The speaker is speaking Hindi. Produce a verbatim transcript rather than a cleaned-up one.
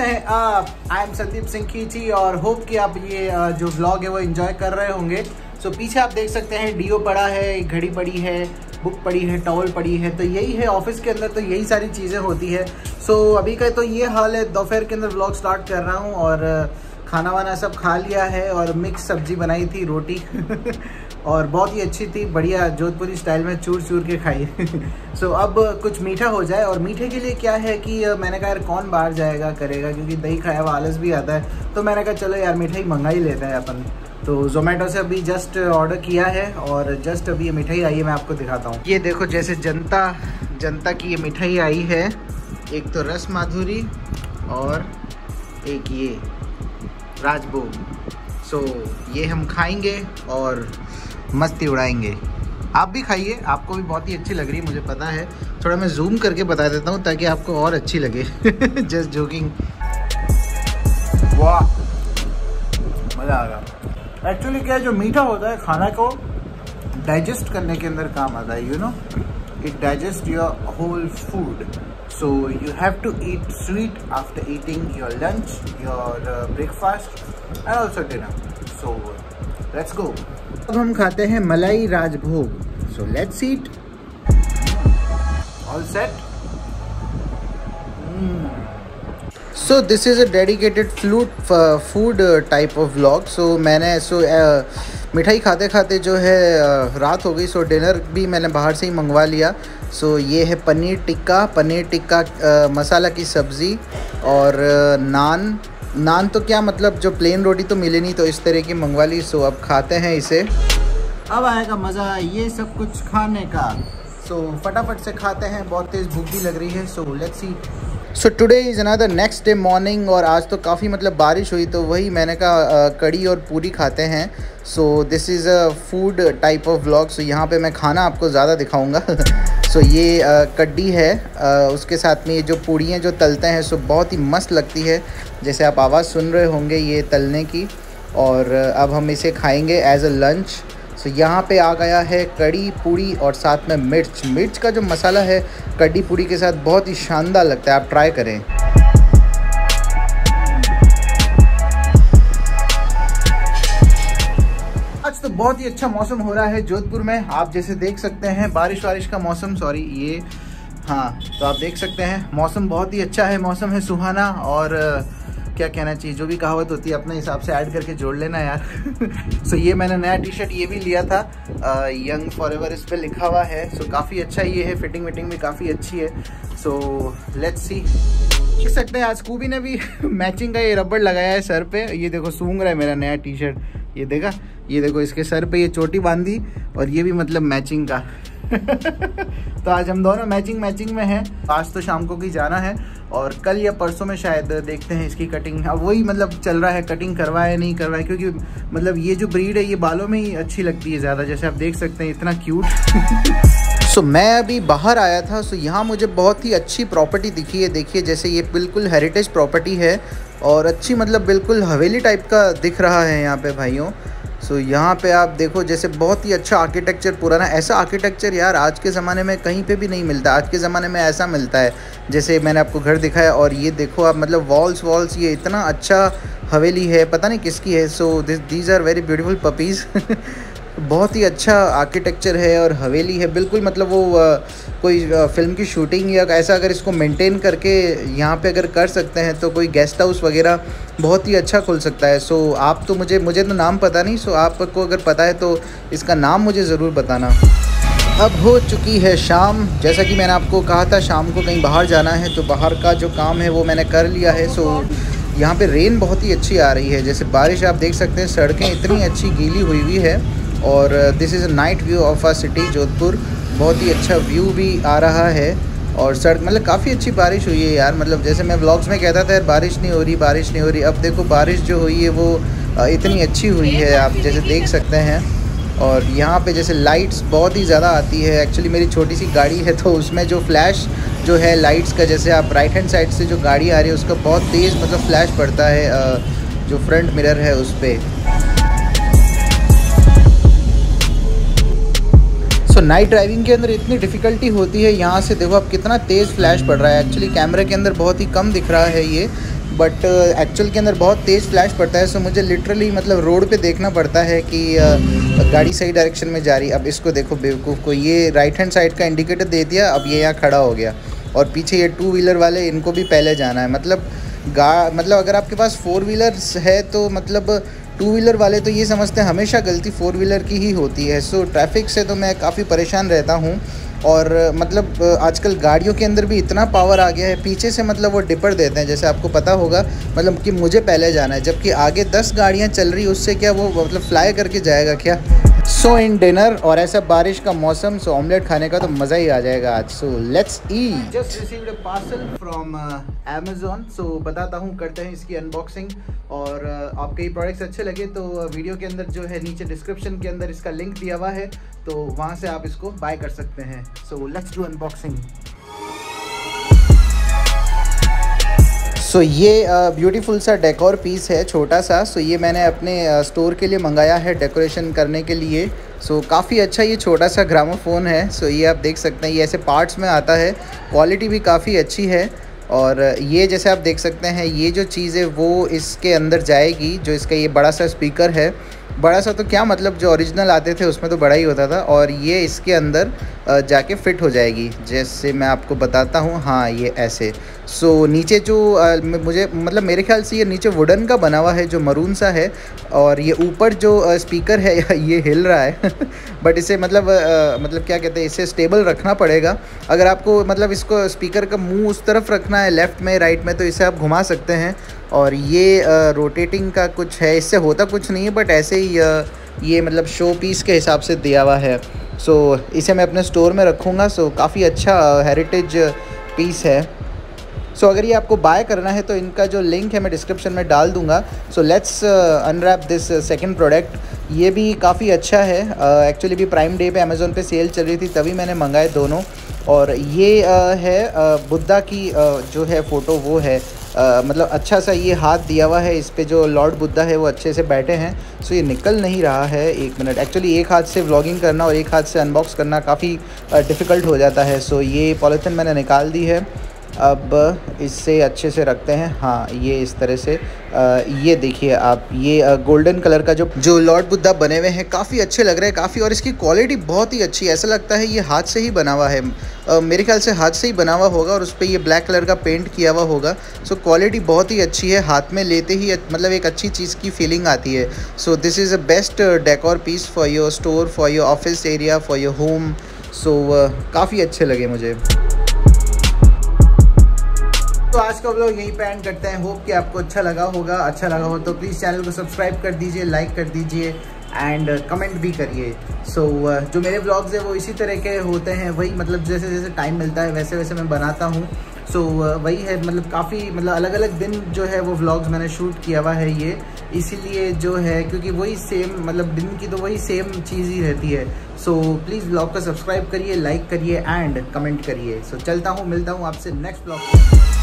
कैसे हैं आप? आई एम संदीप सिंह खींची और होप कि आप ये जो व्लॉग है वो एंजॉय कर रहे होंगे। सो पीछे आप देख सकते हैं डीओ पड़ा है, घड़ी पड़ी है, बुक पड़ी है, टॉवल पड़ी है। तो यही है ऑफिस के अंदर, तो यही सारी चीज़ें होती है। सो अभी का तो ये हाल है। दोपहर के अंदर व्लॉग स्टार्ट कर रहा हूँ और खाना वाना सब खा लिया है और मिक्स सब्जी बनाई थी, रोटी और बहुत ही अच्छी थी, बढ़िया जोधपुरी स्टाइल में चूर चूर के खाई। सो so, अब कुछ मीठा हो जाए। और मीठे के लिए क्या है कि मैंने कहा यार कौन बाहर जाएगा करेगा, क्योंकि दही खाया हुआ आलस भी आता है। तो मैंने कहा चलो यार मिठाई मंगा ही लेते हैं अपन। तो जोमेटो से अभी जस्ट ऑर्डर किया है और जस्ट अभी ये मिठाई आई है, मैं आपको दिखाता हूँ। ये देखो जैसे जनता जनता की ये मिठाई आई है, एक तो रस माधुरी और एक ये राजभोग। सो so, ये हम खाएंगे और मस्ती उड़ाएंगे। आप भी खाइए, आपको भी बहुत ही अच्छी लग रही है मुझे पता है। थोड़ा मैं जूम करके बता देता हूँ ताकि आपको और अच्छी लगे। Just joking. वाह मज़ा आ रहा। एक्चुअली क्या है जो मीठा होता है खाना को डाइजेस्ट करने के अंदर काम आता है, you know it digest your whole food. So you have to eat sweet after eating your lunch, your breakfast and also dinner. So let's go. अब हम खाते हैं मलाई rajbhog. So let's eat. All set. So this is a dedicated flute food type of vlog. So मैंने सो so, uh, मिठाई खाते खाते जो है uh, रात हो गई। सो so, डिनर भी मैंने बाहर से ही मंगवा लिया। सो so, ये है पनीर टिक्का, पनीर टिक्का uh, मसाला की सब्ज़ी और uh, नान। नान तो क्या मतलब जो प्लेन रोटी तो मिले नहीं, तो इस तरह की मंगवा ली। सो अब खाते हैं इसे, अब आएगा मज़ा ये सब कुछ खाने का। सो फटाफट से खाते हैं, बहुत तेज़ भूख भी लग रही है। So let's see. So today is another next day morning और आज तो काफ़ी मतलब बारिश हुई, तो वही मैंने कहा कड़ी और पूरी खाते हैं। So this is a food type of vlog. So यहाँ पे मैं खाना आपको ज़्यादा दिखाऊँगा। सो so, ये आ, कड्डी है, आ, उसके साथ में ये जो पूड़ियाँ जो तलते हैं सो बहुत ही मस्त लगती है, जैसे आप आवाज़ सुन रहे होंगे ये तलने की। और अब हम इसे खाएंगे एज अ लंच। सो यहाँ पे आ गया है कड़ी पूड़ी और साथ में मिर्च। मिर्च का जो मसाला है कड़ी पूड़ी के साथ बहुत ही शानदार लगता है, आप ट्राई करें। तो बहुत ही अच्छा मौसम हो रहा है जोधपुर में, आप जैसे देख सकते हैं बारिश वारिश का मौसम, सॉरी ये हाँ, तो आप देख सकते हैं मौसम बहुत ही अच्छा है, मौसम है सुहाना। और क्या कहना चाहिए, जो भी कहावत होती है अपने हिसाब से ऐड करके जोड़ लेना यार। सो so, ये मैंने नया टी शर्ट ये भी लिया था, आ, यंग फॉरएवर इस पर लिखा हुआ है। सो so, काफ़ी अच्छा ये है, फिटिंग विटिंग भी काफ़ी अच्छी है। So let's see. देख सकते हैं आज कूबी ने भी मैचिंग का ये रबड़ लगाया है सर पे, ये देखो सूंघ रहा है मेरा नया टी शर्ट, ये देखा, ये देखो इसके सर पे ये चोटी बांधी और ये भी मतलब मैचिंग का। तो आज हम दोनों मैचिंग मैचिंग में हैं। आज तो शाम को की जाना है और कल या परसों में शायद देखते हैं इसकी कटिंग। अब वही मतलब चल रहा है कटिंग करवाए नहीं करवाए, क्योंकि मतलब ये जो ब्रीड है ये बालों में ही अच्छी लगती है ज़्यादा, जैसे आप देख सकते हैं इतना क्यूट। सो so, मैं अभी बाहर आया था। सो so, यहाँ मुझे बहुत ही अच्छी प्रॉपर्टी दिखी है, देखिए जैसे ये बिल्कुल हेरिटेज प्रॉपर्टी है और अच्छी मतलब बिल्कुल हवेली टाइप का दिख रहा है यहाँ पे भाइयों। सो so, यहाँ पे आप देखो जैसे बहुत ही अच्छा आर्किटेक्चर, पुराना ऐसा आर्किटेक्चर यार आज के ज़माने में कहीं पे भी नहीं मिलता। आज के ज़माने में ऐसा मिलता है जैसे मैंने आपको घर दिखाया। और ये देखो आप मतलब वॉल्स वॉल्स ये इतना अच्छा हवेली है, पता नहीं किसकी है। So this these are very beautiful puppies. बहुत ही अच्छा आर्किटेक्चर है और हवेली है बिल्कुल, मतलब वो आ, कोई आ, फिल्म की शूटिंग या ऐसा अगर इसको मेंटेन करके यहाँ पे अगर कर सकते हैं तो कोई गेस्ट हाउस वगैरह बहुत ही अच्छा खुल सकता है। सो आप तो मुझे मुझे तो नाम पता नहीं, सो आपको अगर पता है तो इसका नाम मुझे ज़रूर बताना। अब हो चुकी है शाम, जैसा कि मैंने आपको कहा था शाम को कहीं बाहर जाना है, तो बाहर का जो काम है वो मैंने कर लिया है। सो यहाँ पर रेन बहुत ही अच्छी आ रही है, जैसे बारिश आप देख सकते हैं, सड़कें इतनी अच्छी गीली हुई हुई है। और this is a night view of our city Jodhpur, बहुत ही अच्छा व्यू भी आ रहा है। और सड़क मतलब काफ़ी अच्छी बारिश हुई है यार, मतलब जैसे मैं व्लॉग्स में कहता था यार बारिश नहीं हो रही बारिश नहीं हो रही, अब देखो बारिश जो हुई है वो इतनी अच्छी हुई है, आप जैसे देख सकते हैं। और यहाँ पे जैसे लाइट्स बहुत ही ज़्यादा आती है, एक्चुअली मेरी छोटी सी गाड़ी है तो उसमें जो फ्लैश जो है लाइट्स का, जैसे आप राइट हैंड साइड से जो गाड़ी आ रही है उसका बहुत तेज़ मतलब फ्लैश पड़ता है जो फ्रंट मिरर है उस पर। तो नाइट ड्राइविंग के अंदर इतनी डिफ़िकल्टी होती है, यहाँ से देखो अब कितना तेज़ फ्लैश पड़ रहा है। एक्चुअली कैमरे के अंदर बहुत ही कम दिख रहा है ये, बट एक्चुअल के अंदर बहुत तेज़ फ्लैश पड़ता है, सो मुझे लिटरली मतलब रोड पे देखना पड़ता है कि गाड़ी सही डायरेक्शन में जा रही। अब इसको देखो बेवकूफ़ को, ये राइट हैंड साइड का इंडिकेटर दे दिया, अब ये यहाँ खड़ा हो गया और पीछे ये टू व्हीलर वाले, इनको भी पहले जाना है। मतलब गा मतलब अगर आपके पास फोर व्हीलर्स है तो मतलब टू व्हीलर वाले तो ये समझते हैं हमेशा गलती फोर व्हीलर की ही होती है। सो ट्रैफिक से तो मैं काफ़ी परेशान रहता हूँ। और मतलब आजकल गाड़ियों के अंदर भी इतना पावर आ गया है, पीछे से मतलब वो डिपर देते हैं, जैसे आपको पता होगा मतलब कि मुझे पहले जाना है, जबकि आगे दस गाड़ियाँ चल रही, उससे क्या वो मतलब फ्लाई करके जाएगा क्या। सो इन डिनर और ऐसा बारिश का मौसम, सो ऑमलेट खाने का तो मज़ा ही आ जाएगा आज। So let's eat. Just received a parcel from Amazon, so बताता हूँ, करते हैं इसकी अनबॉक्सिंग। और uh, आपके ये प्रोडक्ट्स अच्छे लगे तो वीडियो के अंदर जो है नीचे डिस्क्रिप्शन के अंदर इसका लिंक दिया हुआ है, तो वहाँ से आप इसको बाय कर सकते हैं। So let's do unboxing. So so, ये ब्यूटीफुल सा डेकोर पीस है, छोटा सा। सो so, ये मैंने अपने स्टोर के लिए मंगाया है डेकोरेशन करने के लिए। सो so, काफ़ी अच्छा ये छोटा सा ग्रामोफोन है। सो so, ये आप देख सकते हैं, ये ऐसे पार्ट्स में आता है, क्वालिटी भी काफ़ी अच्छी है। और ये जैसे आप देख सकते हैं, ये जो चीज़ है वो इसके अंदर जाएगी, जो इसका ये बड़ा सा स्पीकर है। बड़ा सा तो क्या मतलब, जो ओरिजिनल आते थे उसमें तो बड़ा ही होता था। और ये इसके अंदर जाके फिट हो जाएगी, जैसे मैं आपको बताता हूँ। हाँ, ये ऐसे। सो नीचे जो मुझे मतलब मेरे ख्याल से ये नीचे वुडन का बना हुआ है जो मरून सा है, और ये ऊपर जो स्पीकर है ये हिल रहा है बट इसे मतलब मतलब क्या कहते हैं, इसे स्टेबल रखना पड़ेगा। अगर आपको मतलब इसको स्पीकर का मुँह उस तरफ रखना है, लेफ़्ट में राइट में, तो इसे आप घुमा सकते हैं। और ये रोटेटिंग का कुछ है, इससे होता कुछ नहीं है, बट ऐसे ही ये मतलब शो पीस के हिसाब से दिया हुआ है। सो so, इसे मैं अपने स्टोर में रखूँगा। सो so, काफ़ी अच्छा हेरिटेज पीस है। सो so, अगर ये आपको बाय करना है तो इनका जो लिंक है मैं डिस्क्रिप्शन में डाल दूँगा। So let's unwrap this second product. ये भी काफ़ी अच्छा है। एक्चुअली uh, भी प्राइम डे पे अमेज़ॉन पे सेल चल रही थी, तभी मैंने मंगाए दोनों। और ये uh, है uh, बुद्धा की uh, जो है फ़ोटो वो है, Uh, मतलब अच्छा सा ये हाथ दिया हुआ है, इस पे जो लॉर्ड बुद्धा है वो अच्छे से बैठे हैं। सो ये निकल नहीं रहा है, एक मिनट। एक्चुअली एक हाथ से व्लॉगिंग करना और एक हाथ से अनबॉक्स करना काफ़ी डिफ़िकल्ट uh, हो जाता है। सो ये पॉलिथीन मैंने निकाल दी है, अब इससे अच्छे से रखते हैं। हाँ, ये इस तरह से आ, ये देखिए आप, ये गोल्डन कलर का जो जो लॉर्ड बुद्धा बने हुए हैं काफ़ी अच्छे लग रहे हैं काफ़ी। और इसकी क्वालिटी बहुत ही अच्छी है, ऐसा लगता है ये हाथ से ही बना हुआ है। आ, मेरे ख्याल से हाथ से ही बना हुआ होगा और उस पर ये ब्लैक कलर का पेंट किया हुआ होगा। सो क्वालिटी बहुत ही अच्छी है, हाथ में लेते ही मतलब एक अच्छी चीज़ की फीलिंग आती है। So this is a best decor piece for your store, for your office area, for your home. So काफ़ी अच्छे लगे मुझे। तो आज का व्लॉग यहीं पे एंड करते हैं। होप कि आपको अच्छा लगा होगा। अच्छा लगा हो तो प्लीज़ चैनल को सब्सक्राइब कर दीजिए, लाइक कर दीजिए एंड कमेंट भी करिए। सो so, जो मेरे व्लॉग्स हैं वो इसी तरह के होते हैं, वही मतलब जैसे जैसे टाइम मिलता है वैसे वैसे मैं बनाता हूँ। सो so, वही है मतलब काफ़ी मतलब अलग अलग दिन जो है वो व्लॉग्स मैंने शूट किया हुआ है ये, इसीलिए जो है क्योंकि वही सेम मतलब दिन की तो वही सेम चीज़ ही रहती है। सो so, प्लीज़ व्लॉग को सब्सक्राइब करिए, लाइक करिए एंड कमेंट करिए। सो so, चलता हूँ, मिलता हूँ आपसे नेक्स्ट व्लॉग।